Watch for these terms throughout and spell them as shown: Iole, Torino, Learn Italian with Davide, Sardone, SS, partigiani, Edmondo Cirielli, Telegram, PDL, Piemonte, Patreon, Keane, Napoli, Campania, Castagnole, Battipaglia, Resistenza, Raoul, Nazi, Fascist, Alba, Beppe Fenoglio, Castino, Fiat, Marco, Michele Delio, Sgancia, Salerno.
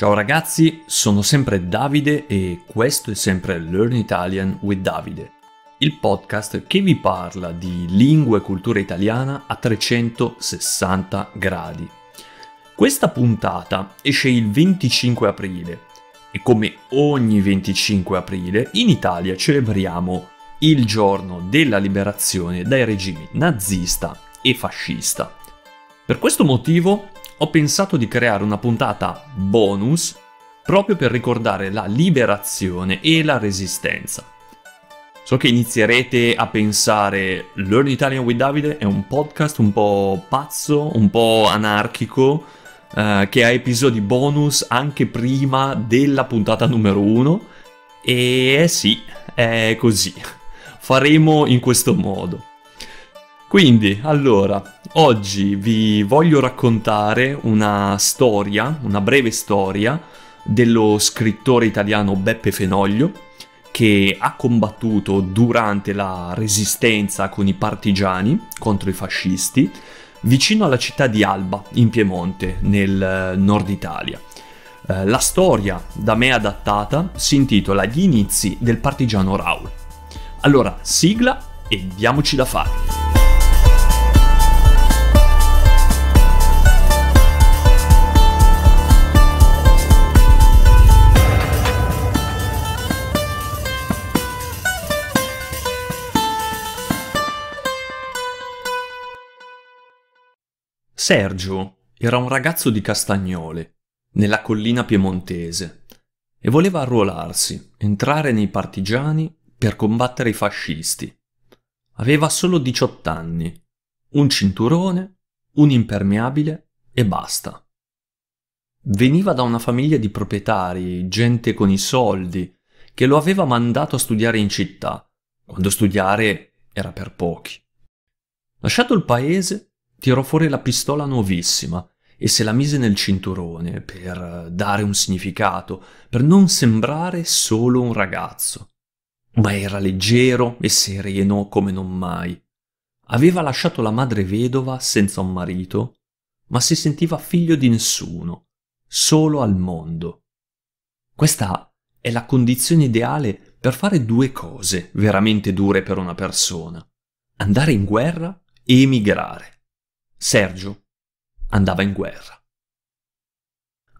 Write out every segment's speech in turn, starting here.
Ciao ragazzi, sono sempre Davide e questo è sempre Learn Italian with Davide, il podcast che vi parla di lingua e cultura italiana a 360 gradi. Questa puntata esce il 25 aprile e come ogni 25 aprile in Italia celebriamo il giorno della liberazione dai regimi nazista e fascista. Per questo motivo ho pensato di creare una puntata bonus proprio per ricordare la liberazione e la resistenza. So che inizierete a pensare Learn Italian with Davide è un podcast un po' pazzo, un po' anarchico, che ha episodi bonus anche prima della puntata numero 1. E sì, è così. Faremo in questo modo. Quindi, allora, oggi vi voglio raccontare una breve storia dello scrittore italiano Beppe Fenoglio, che ha combattuto durante la resistenza con i partigiani contro i fascisti vicino alla città di Alba, in Piemonte, nel nord Italia. La storia da me adattata si intitola Gli inizi del partigiano Raoul. Allora, sigla e diamoci da fare! Sergio era un ragazzo di Castagnole, nella collina piemontese, e voleva arruolarsi, entrare nei partigiani per combattere i fascisti. Aveva solo 18 anni, un cinturone, un impermeabile e basta. Veniva da una famiglia di proprietari, gente con i soldi, che lo aveva mandato a studiare in città, quando studiare era per pochi. Lasciato il paese, tirò fuori la pistola nuovissima e se la mise nel cinturone per dare un significato, per non sembrare solo un ragazzo. Ma era leggero e sereno come non mai. Aveva lasciato la madre vedova senza un marito, ma si sentiva figlio di nessuno, solo al mondo. Questa è la condizione ideale per fare due cose veramente dure per una persona: andare in guerra e emigrare. Sergio andava in guerra.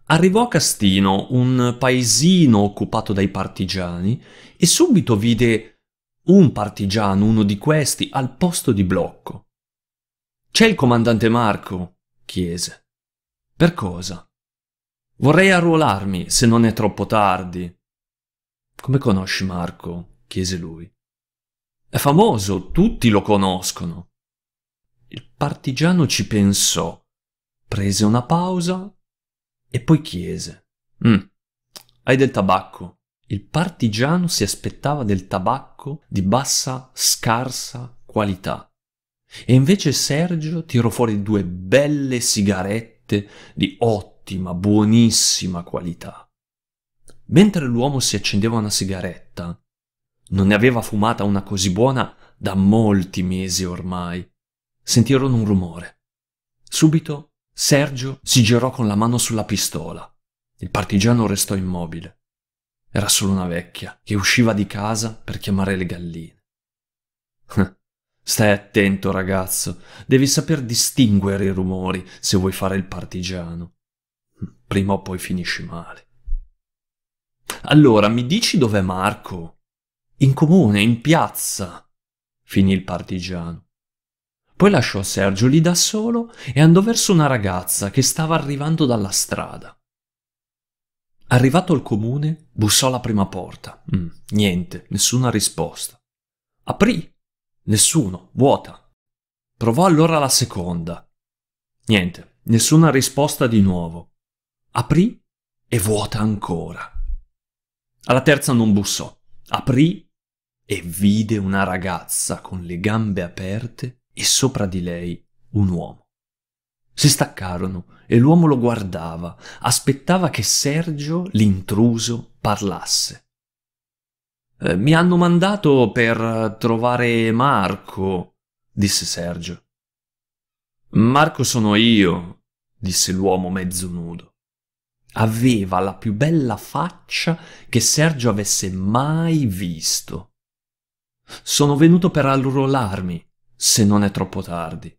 Arrivò a Castino, un paesino occupato dai partigiani, e subito vide un partigiano, uno di questi, al posto di blocco. «C'è il comandante Marco?» chiese. «Per cosa?» «Vorrei arruolarmi, se non è troppo tardi». «Come conosci Marco?» chiese lui. «È famoso, tutti lo conoscono». Il partigiano ci pensò, prese una pausa e poi chiese: «Hai del tabacco?» Il partigiano si aspettava del tabacco di bassa, scarsa qualità. E invece Sergio tirò fuori due belle sigarette di ottima, buonissima qualità. Mentre l'uomo si accendeva una sigaretta, non ne aveva fumata una così buona da molti mesi ormai, sentirono un rumore. Subito Sergio si girò con la mano sulla pistola. Il partigiano restò immobile. Era solo una vecchia che usciva di casa per chiamare le galline. «Stai attento, ragazzo. Devi saper distinguere i rumori se vuoi fare il partigiano. Prima o poi finisci male». «Allora, mi dici dov'è Marco?» «In comune, in piazza», finì il partigiano. Poi lasciò Sergio lì da solo e andò verso una ragazza che stava arrivando dalla strada. Arrivato al comune, bussò alla prima porta. Niente, nessuna risposta. Aprì. Nessuno, vuota. Provò allora la seconda. Niente, nessuna risposta di nuovo. Aprì e vuota ancora. Alla terza non bussò. Aprì e vide una ragazza con le gambe aperte e sopra di lei un uomo. Si staccarono e l'uomo lo guardava, aspettava che Sergio, l'intruso, parlasse. «Mi hanno mandato per trovare Marco», disse Sergio. «Marco sono io», disse l'uomo mezzo nudo. aveva la più bella faccia che Sergio avesse mai visto. Sono venuto per arruolarmi, se non è troppo tardi.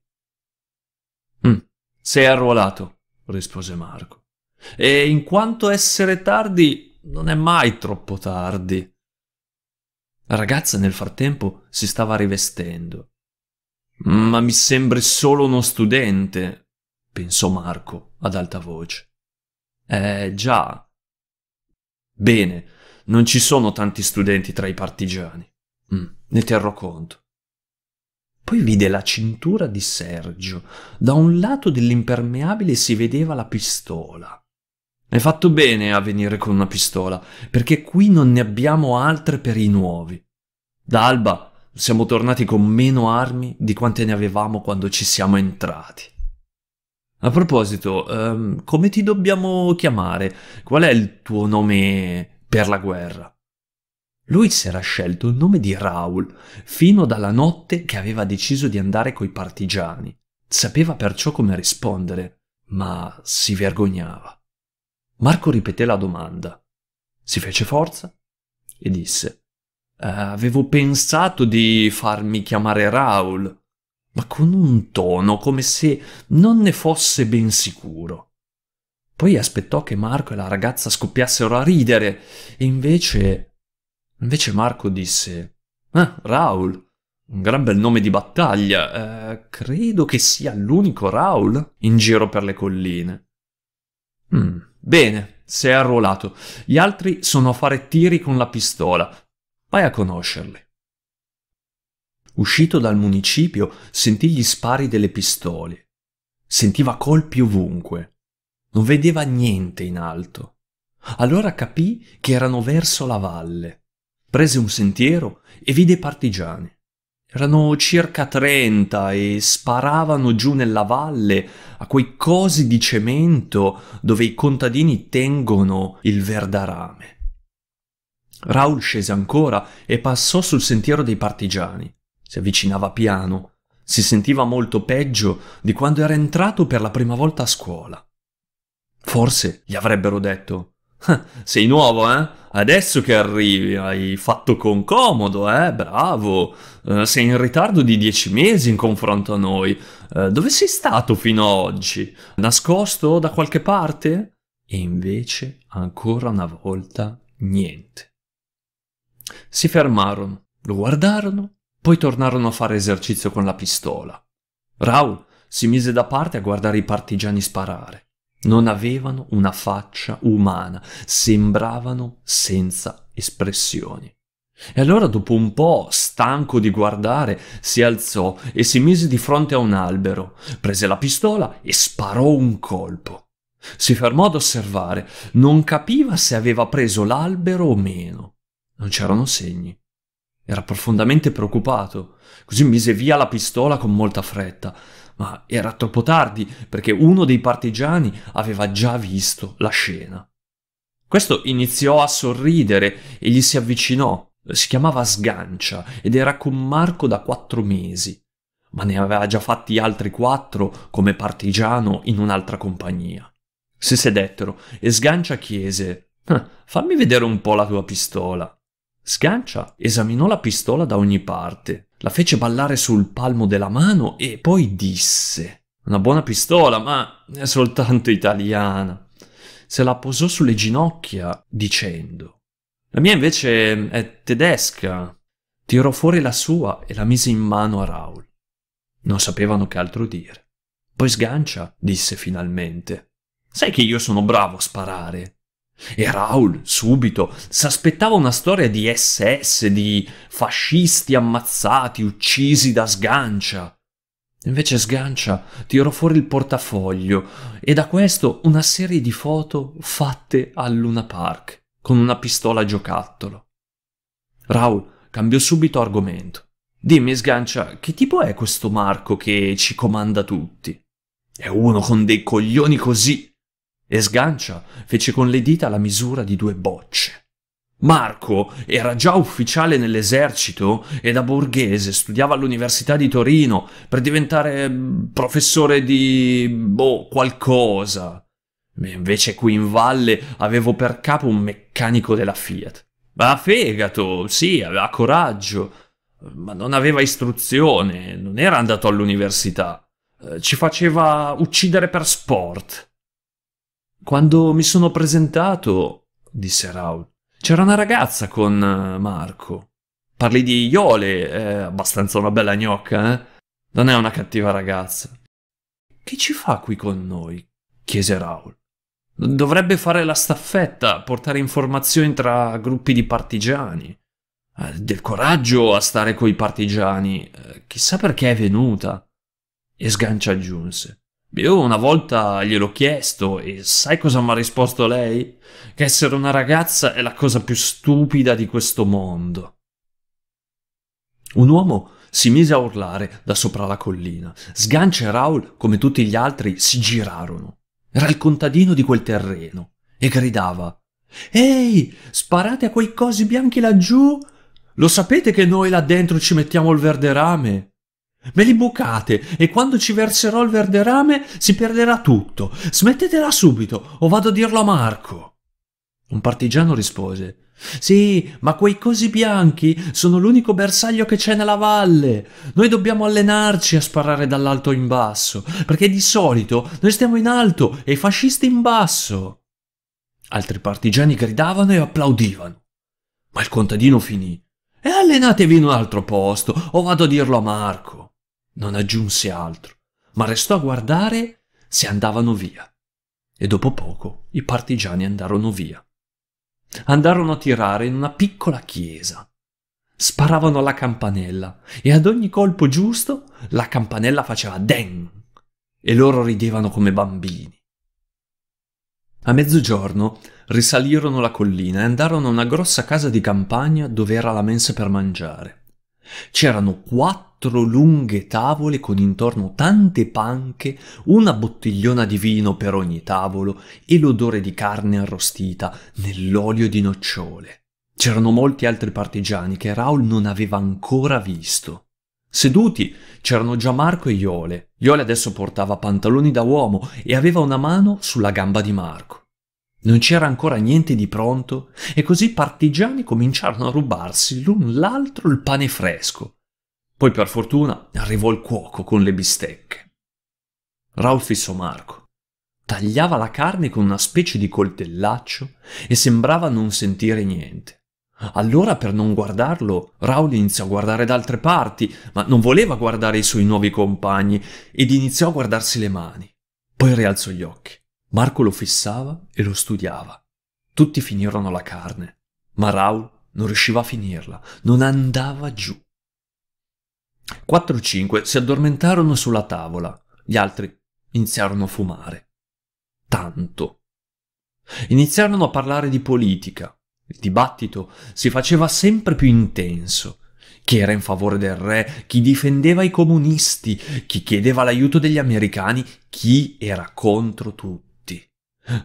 Sei arruolato, rispose Marco. E in quanto essere tardi, non è mai troppo tardi. La ragazza nel frattempo si stava rivestendo. Ma mi sembri solo uno studente, pensò Marco ad alta voce. Già. Bene, non ci sono tanti studenti tra i partigiani. Ne terrò conto. Poi vide la cintura di Sergio. Da un lato dell'impermeabile si vedeva la pistola. Hai fatto bene a venire con una pistola, perché qui non ne abbiamo altre per i nuovi. Da Alba siamo tornati con meno armi di quante ne avevamo quando ci siamo entrati. A proposito, come ti dobbiamo chiamare? Qual è il tuo nome per la guerra? Lui si era scelto il nome di Raoul, fino dalla notte che aveva deciso di andare coi partigiani. Sapeva perciò come rispondere, ma si vergognava. Marco ripeté la domanda, si fece forza e disse «Avevo pensato di farmi chiamare Raoul», ma con un tono come se non ne fosse ben sicuro. Poi aspettò che Marco e la ragazza scoppiassero a ridere e invece Marco disse «Ah, Raoul, un gran bel nome di battaglia, credo che sia l'unico Raoul in giro per le colline». Bene, sei arruolato. Gli altri sono a fare tiri con la pistola. Vai a conoscerli. Uscito dal municipio, sentì gli spari delle pistole. Sentiva colpi ovunque. Non vedeva niente in alto. Allora capì che erano verso la valle. Prese un sentiero e vide i partigiani. Erano circa 30 e sparavano giù nella valle a quei cosi di cemento dove i contadini tengono il verdarame. Raoul scese ancora e passò sul sentiero dei partigiani. Si avvicinava piano. Si sentiva molto peggio di quando era entrato per la prima volta a scuola. Forse gli avrebbero detto «Sei nuovo, eh? Adesso che arrivi, hai fatto concomodo, eh? Bravo! Sei in ritardo di 10 mesi in confronto a noi. Dove sei stato fino ad oggi? Nascosto da qualche parte?» E invece, ancora una volta, niente. Si fermarono, lo guardarono, poi tornarono a fare esercizio con la pistola. Raoul si mise da parte a guardare i partigiani sparare. Non avevano una faccia umana, sembravano senza espressioni. E allora, dopo un po', stanco di guardare, si alzò e si mise di fronte a un albero. Prese la pistola e sparò un colpo. Si fermò ad osservare. Non capiva se aveva preso l'albero o meno. Non c'erano segni. Era profondamente preoccupato, così mise via la pistola con molta fretta. Ma era troppo tardi, perché uno dei partigiani aveva già visto la scena. Questo iniziò a sorridere e gli si avvicinò. Si chiamava Sgancia ed era con Marco da 4 mesi, ma ne aveva già fatti altri 4 come partigiano in un'altra compagnia. Si sedettero e Sgancia chiese «Fammi vedere un po' la tua pistola». Sgancia esaminò la pistola da ogni parte, la fece ballare sul palmo della mano e poi disse «Una buona pistola, ma è soltanto italiana». Se la posò sulle ginocchia dicendo «La mia invece è tedesca». Tirò fuori la sua e la mise in mano a Raoul. Non sapevano che altro dire. Poi Sgancia disse finalmente «Sai che io sono bravo a sparare». E Raoul, subito, s'aspettava una storia di SS, di fascisti ammazzati, uccisi da Sgancia. Invece Sgancia tirò fuori il portafoglio e da questo una serie di foto fatte al Luna Park, con una pistola a giocattolo. Raoul cambiò subito argomento. «Dimmi, Sgancia, che tipo è questo Marco che ci comanda tutti?» «È uno con dei coglioni così!» E Sgancia fece con le dita la misura di 2 bocce. Marco era già ufficiale nell'esercito e da borghese studiava all'Università di Torino per diventare professore di... qualcosa. Invece qui in valle avevo per capo un meccanico della Fiat. Ma fegato, sì, aveva coraggio, ma non aveva istruzione, non era andato all'università. Ci faceva uccidere per sport. Quando mi sono presentato, disse Raoul, c'era una ragazza con Marco. Parli di Iole, è abbastanza una bella gnocca, eh? Non è una cattiva ragazza. Che ci fa qui con noi? Chiese Raoul. Dovrebbe fare la staffetta, portare informazioni tra gruppi di partigiani. Del coraggio a stare coi partigiani. Chissà perché è venuta. E Sgancia aggiunse. Io una volta gliel'ho chiesto e sai cosa mi ha risposto lei? Che essere una ragazza è la cosa più stupida di questo mondo. Un uomo si mise a urlare da sopra la collina. Sgancia e Raoul, come tutti gli altri, si girarono. Era il contadino di quel terreno e gridava «Ehi, sparate a quei cosi bianchi laggiù! Lo sapete che noi là dentro ci mettiamo il verderame?» «Me li bucate e quando ci verserò il verderame si perderà tutto. Smettetela subito o vado a dirlo a Marco!» Un partigiano rispose «Sì, ma quei cosi bianchi sono l'unico bersaglio che c'è nella valle. Noi dobbiamo allenarci a sparare dall'alto in basso, perché di solito noi stiamo in alto e i fascisti in basso!» Altri partigiani gridavano e applaudivano. Ma il contadino finì «E allenatevi in un altro posto o vado a dirlo a Marco!» Non aggiunse altro, ma restò a guardare se andavano via. E dopo poco i partigiani andarono via. Andarono a tirare in una piccola chiesa. Sparavano alla campanella e ad ogni colpo giusto la campanella faceva den e loro ridevano come bambini. A mezzogiorno risalirono la collina e andarono a una grossa casa di campagna dove era la mensa per mangiare. C'erano quattro lunghe tavole con intorno tante panche, una bottigliona di vino per ogni tavolo e l'odore di carne arrostita nell'olio di nocciole. C'erano molti altri partigiani che Raoul non aveva ancora visto. Seduti c'erano già Marco e Iole. Iole adesso portava pantaloni da uomo e aveva una mano sulla gamba di Marco. Non c'era ancora niente di pronto e così i partigiani cominciarono a rubarsi l'un l'altro il pane fresco. Poi per fortuna arrivò il cuoco con le bistecche. Raoul fissò Marco. Tagliava la carne con una specie di coltellaccio e sembrava non sentire niente. Allora per non guardarlo Raoul iniziò a guardare da altre parti, ma non voleva guardare i suoi nuovi compagni ed iniziò a guardarsi le mani. Poi rialzò gli occhi. Marco lo fissava e lo studiava. Tutti finirono la carne, ma Raoul non riusciva a finirla, non andava giù. 4 o 5 si addormentarono sulla tavola, gli altri iniziarono a fumare. Tanto. Iniziarono a parlare di politica. Il dibattito si faceva sempre più intenso. Chi era in favore del re, chi difendeva i comunisti, chi chiedeva l'aiuto degli americani, chi era contro tutti.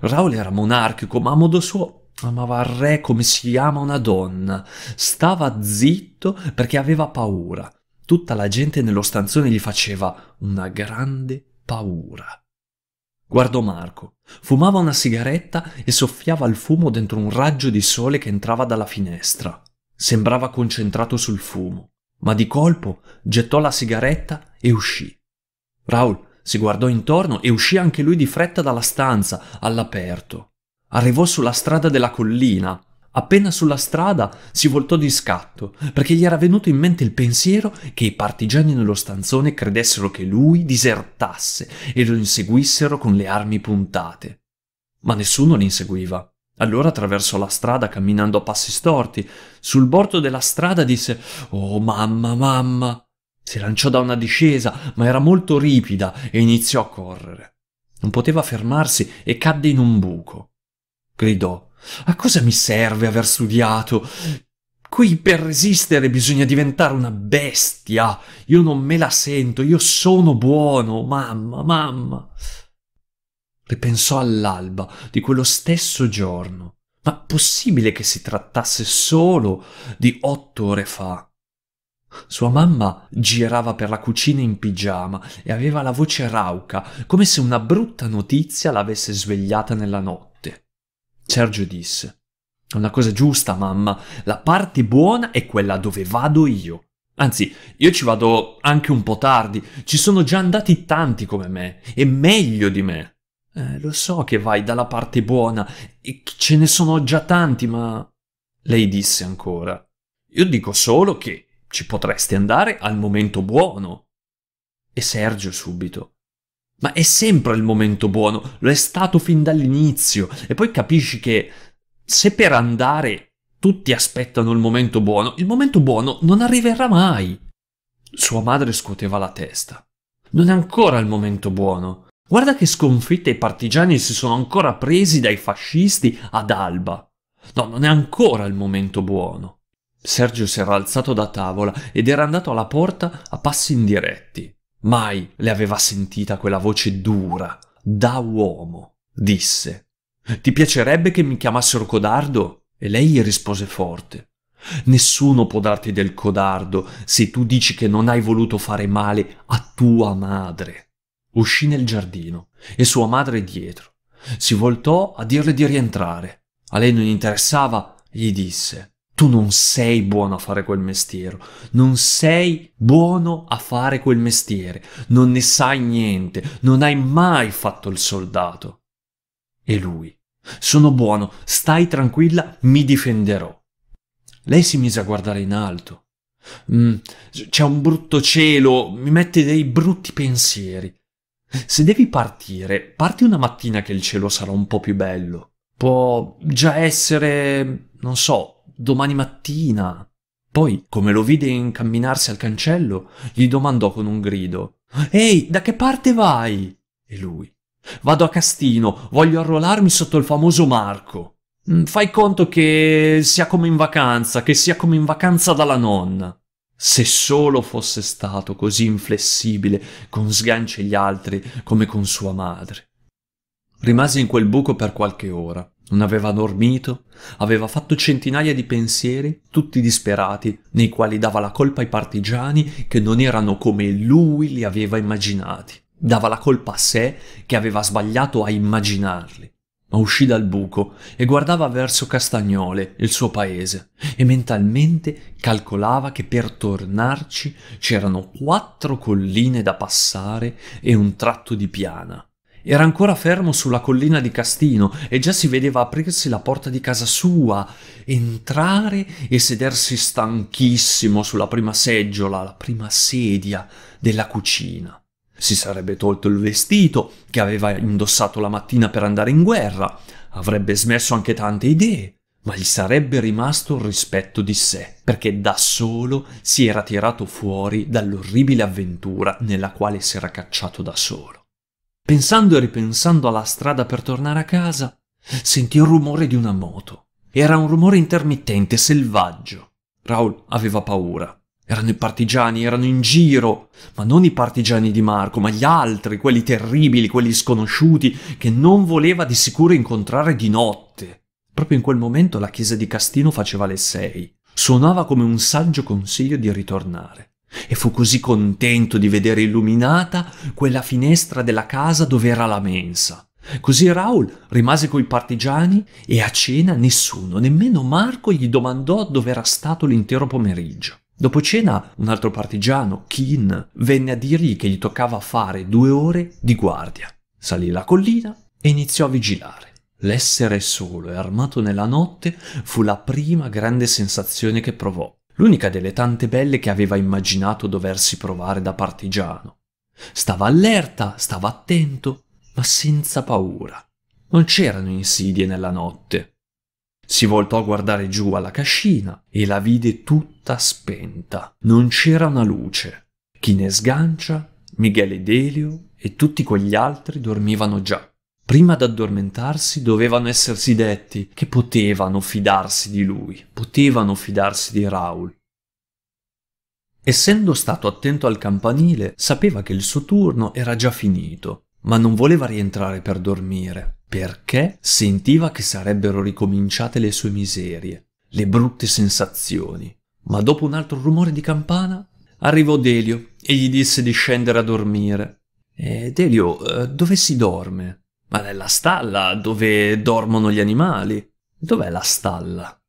Raoul era monarchico, ma a modo suo amava il re come si ama una donna. Stava zitto perché aveva paura. Tutta la gente nello stanzone gli faceva una grande paura. Guardò Marco. Fumava una sigaretta e soffiava il fumo dentro un raggio di sole che entrava dalla finestra. Sembrava concentrato sul fumo, ma di colpo gettò la sigaretta e uscì. Raoul si guardò intorno e uscì anche lui di fretta dalla stanza, all'aperto. Arrivò sulla strada della collina. Appena sulla strada si voltò di scatto, perché gli era venuto in mente il pensiero che i partigiani nello stanzone credessero che lui disertasse e lo inseguissero con le armi puntate. Ma nessuno li inseguiva. Allora attraversò la strada camminando a passi storti. Sul bordo della strada disse «Oh mamma, mamma!» Si lanciò da una discesa, ma era molto ripida e iniziò a correre. Non poteva fermarsi e cadde in un buco. Gridò, «A cosa mi serve aver studiato? Qui per resistere bisogna diventare una bestia. Io non me la sento, io sono buono, mamma, mamma!» Ripensò all'alba di quello stesso giorno. Ma possibile che si trattasse solo di 8 ore fa? Sua mamma girava per la cucina in pigiama e aveva la voce rauca, come se una brutta notizia l'avesse svegliata nella notte. Sergio disse: «Una cosa giusta, mamma, la parte buona è quella dove vado io. Anzi, io ci vado anche un po' tardi, ci sono già andati tanti come me, e meglio di me. Lo so che vai dalla parte buona, e ce ne sono già tanti, ma...» Lei disse ancora: «Io dico solo che ci potresti andare al momento buono». E Sergio subito: «Ma è sempre il momento buono, lo è stato fin dall'inizio, e poi capisci che se per andare tutti aspettano il momento buono non arriverà mai». Sua madre scuoteva la testa: «Non è ancora il momento buono. Guarda che sconfitte i partigiani si sono ancora presi dai fascisti ad Alba. No, non è ancora il momento buono». Sergio si era alzato da tavola ed era andato alla porta a passi indiretti. Mai le aveva sentita quella voce dura, da uomo. Disse: «Ti piacerebbe che mi chiamassero codardo?» E lei gli rispose forte: «Nessuno può darti del codardo se tu dici che non hai voluto fare male a tua madre». Uscì nel giardino e sua madre dietro. Si voltò a dirle di rientrare. A lei non interessava e gli disse: «Tu non sei buono a fare quel mestiere, non sei buono a fare quel mestiere, non ne sai niente, non hai mai fatto il soldato». E lui: «Sono buono, stai tranquilla, mi difenderò». Lei si mise a guardare in alto. C'è un brutto cielo, mi mette dei brutti pensieri». «Se devi partire, parti una mattina che il cielo sarà un po' più bello. Può già essere, non so, domani mattina». Poi, come lo vide incamminarsi al cancello, gli domandò con un grido: «Ehi, da che parte vai?» E lui: «Vado a Castino, voglio arruolarmi sotto il famoso Marco. Fai conto che sia come in vacanza, dalla nonna». Se solo fosse stato così inflessibile con Sgancia e gli altri come con sua madre. Rimase in quel buco per qualche ora. Non aveva dormito, aveva fatto centinaia di pensieri, tutti disperati, nei quali dava la colpa ai partigiani che non erano come lui li aveva immaginati. Dava la colpa a sé che aveva sbagliato a immaginarli. Ma uscì dal buco e guardava verso Castagnole, il suo paese, e mentalmente calcolava che per tornarci c'erano 4 colline da passare e un tratto di piana. Era ancora fermo sulla collina di Castino e già si vedeva aprirsi la porta di casa sua, entrare e sedersi stanchissimo sulla prima seggiola, la prima sedia della cucina. Si sarebbe tolto il vestito che aveva indossato la mattina per andare in guerra, avrebbe smesso anche tante idee, ma gli sarebbe rimasto il rispetto di sé, perché da solo si era tirato fuori dall'orribile avventura nella quale si era cacciato da solo. Pensando e ripensando alla strada per tornare a casa, sentì il rumore di una moto. Era un rumore intermittente, selvaggio. Raoul aveva paura. Erano i partigiani, erano in giro, ma non i partigiani di Marco, ma gli altri, quelli terribili, quelli sconosciuti, che non voleva di sicuro incontrare di notte. Proprio in quel momento la chiesa di Castino faceva le 6. Suonava come un saggio consiglio di ritornare. E fu così contento di vedere illuminata quella finestra della casa dove era la mensa. Così Raoul rimase coi partigiani e a cena nessuno, nemmeno Marco, gli domandò dove era stato l'intero pomeriggio. Dopo cena un altro partigiano, Keane, venne a dirgli che gli toccava fare 2 ore di guardia. Salì la collina e iniziò a vigilare. L'essere solo e armato nella notte fu la prima grande sensazione che provò. L'unica delle tante belle che aveva immaginato doversi provare da partigiano. Stava allerta, stava attento, ma senza paura. Non c'erano insidie nella notte. Si voltò a guardare giù alla cascina e la vide tutta spenta. Non c'era una luce. Keane e Sgancia, Michele Delio e tutti quegli altri dormivano già. Prima d'addormentarsi dovevano essersi detti che potevano fidarsi di lui, potevano fidarsi di Raoul. Essendo stato attento al campanile, sapeva che il suo turno era già finito, ma non voleva rientrare per dormire, perché sentiva che sarebbero ricominciate le sue miserie, le brutte sensazioni. Ma dopo un altro rumore di campana arrivò Delio e gli disse di scendere a dormire. Delio, dove si dorme? Ma nella stalla, dove dormono gli animali. Dov'è la stalla?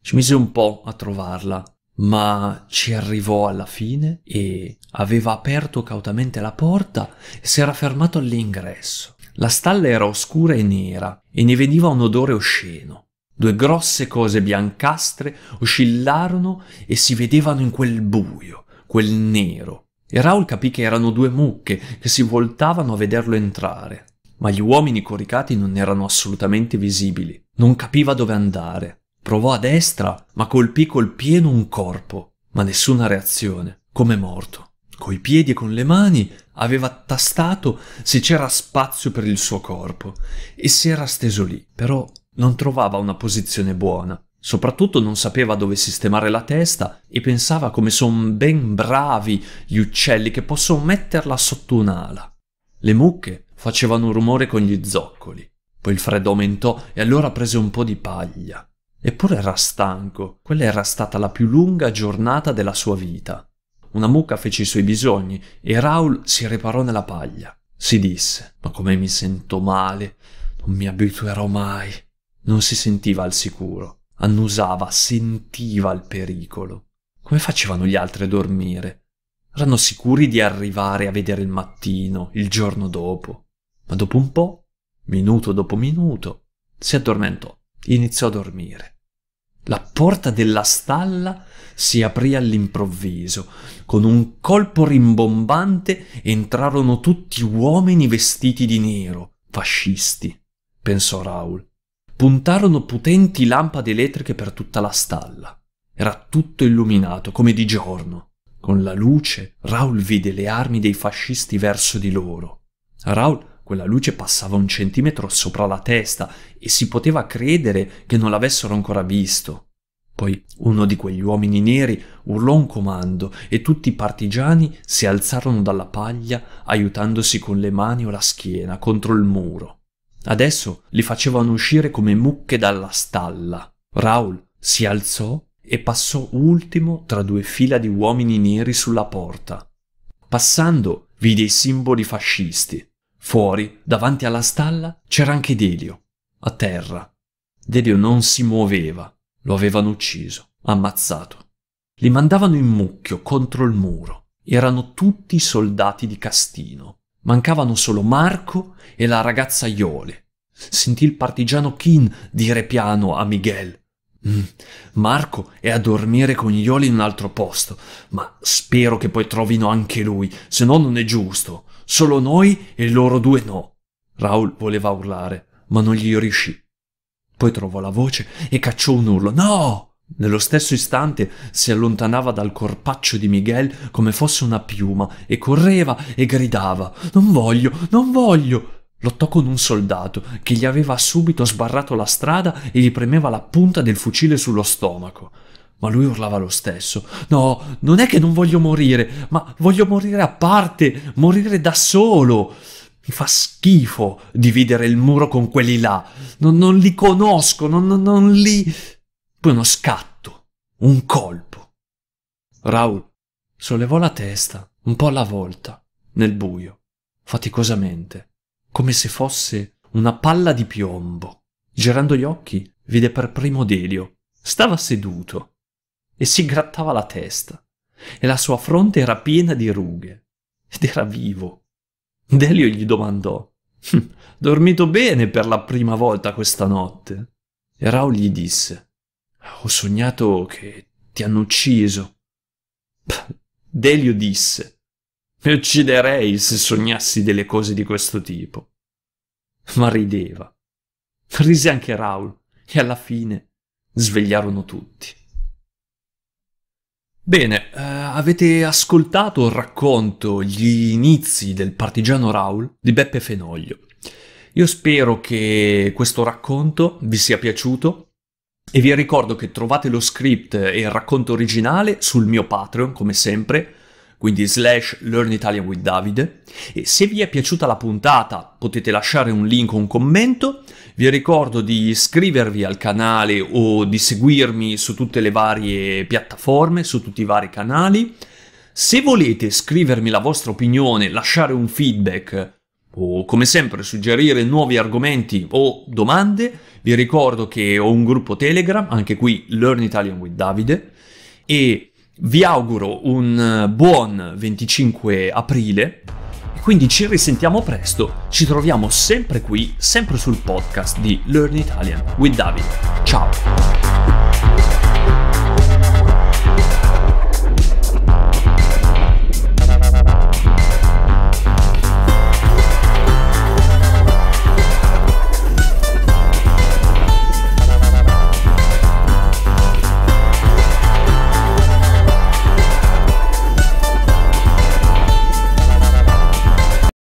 Ci mise un po' a trovarla, ma ci arrivò alla fine e aveva aperto cautamente la porta e si era fermato all'ingresso. La stalla era oscura e nera e ne veniva un odore osceno. Due grosse cose biancastre oscillarono e si vedevano in quel buio, quel nero. E Raoul capì che erano due mucche che si voltavano a vederlo entrare. Ma gli uomini coricati non erano assolutamente visibili. Non capiva dove andare. Provò a destra, ma colpì col piede un corpo. Ma nessuna reazione, come morto. Coi piedi e con le mani aveva tastato se c'era spazio per il suo corpo e si era steso lì, però non trovava una posizione buona. Soprattutto non sapeva dove sistemare la testa e pensava come son ben bravi gli uccelli che possono metterla sotto un'ala. Le mucche facevano rumore con gli zoccoli. Poi il freddo aumentò e allora prese un po' di paglia. Eppure era stanco. Quella era stata la più lunga giornata della sua vita. Una mucca fece i suoi bisogni e Raoul si riparò nella paglia. Si disse: ma come mi sento male, non mi abituerò mai. Non si sentiva al sicuro, annusava, sentiva il pericolo. Come facevano gli altri a dormire? Erano sicuri di arrivare a vedere il mattino, il giorno dopo. Ma dopo un po', minuto dopo minuto, si addormentò, iniziò a dormire. La porta della stalla si aprì all'improvviso. Con un colpo rimbombante entrarono tutti uomini vestiti di nero, fascisti, pensò Raoul. Puntarono potenti lampade elettriche per tutta la stalla. Era tutto illuminato, come di giorno. Con la luce, Raoul vide le armi dei fascisti verso di loro. A Raoul quella luce passava un centimetro sopra la testa e si poteva credere che non l'avessero ancora visto. Poi uno di quegli uomini neri urlò un comando e tutti i partigiani si alzarono dalla paglia aiutandosi con le mani o la schiena contro il muro. Adesso li facevano uscire come mucche dalla stalla. Raoul si alzò e passò ultimo tra due fila di uomini neri sulla porta. Passando vide i simboli fascisti. Fuori, davanti alla stalla, c'era anche Delio, a terra. Delio non si muoveva. Lo avevano ucciso, ammazzato. Li mandavano in mucchio contro il muro. Erano tutti soldati di Castino. Mancavano solo Marco e la ragazza Iole. Sentì il partigiano Keane dire piano a Miguel: Marco è a dormire con Iole in un altro posto, ma spero che poi trovino anche lui, se no non è giusto. Solo noi e loro due no. Raoul voleva urlare, ma non gli riuscì. Poi trovò la voce e cacciò un urlo: no! Nello stesso istante si allontanava dal corpaccio di Miguel come fosse una piuma e correva e gridava: non voglio, non voglio! Lottò con un soldato che gli aveva subito sbarrato la strada e gli premeva la punta del fucile sullo stomaco. Ma lui urlava lo stesso: no, non è che non voglio morire, ma voglio morire a parte, morire da solo. Mi fa schifo dividere il muro con quelli là, non li conosco, non li... Poi uno scatto, un colpo. Raoul sollevò la testa un po' alla volta, nel buio, faticosamente, come se fosse una palla di piombo. Girando gli occhi, vide per primo Delio. Stava seduto e si grattava la testa e la sua fronte era piena di rughe ed era vivo. Delio gli domandò: dormito bene per la prima volta questa notte? E Raoul gli disse: ho sognato che ti hanno ucciso. Delio disse: mi ucciderei se sognassi delle cose di questo tipo. Ma rideva. Rise anche Raoul e alla fine svegliarono tutti. Bene, avete ascoltato il racconto Gli inizi del partigiano Raoul di Beppe Fenoglio. Io spero che questo racconto vi sia piaciuto. E vi ricordo che trovate lo script e il racconto originale sul mio Patreon, come sempre, quindi /Learn Italian with Davide. E se vi è piaciuta la puntata potete lasciare un link o un commento. Vi ricordo di iscrivervi al canale o di seguirmi su tutte le varie piattaforme, su tutti i vari canali. Se volete scrivermi la vostra opinione, lasciare un feedback o, come sempre, suggerire nuovi argomenti o domande, vi ricordo che ho un gruppo Telegram, anche qui Learn Italian with Davide, e vi auguro un buon 25 aprile. Quindi ci risentiamo presto, ci troviamo sempre qui, sempre sul podcast di Learn Italian with Davide. Ciao!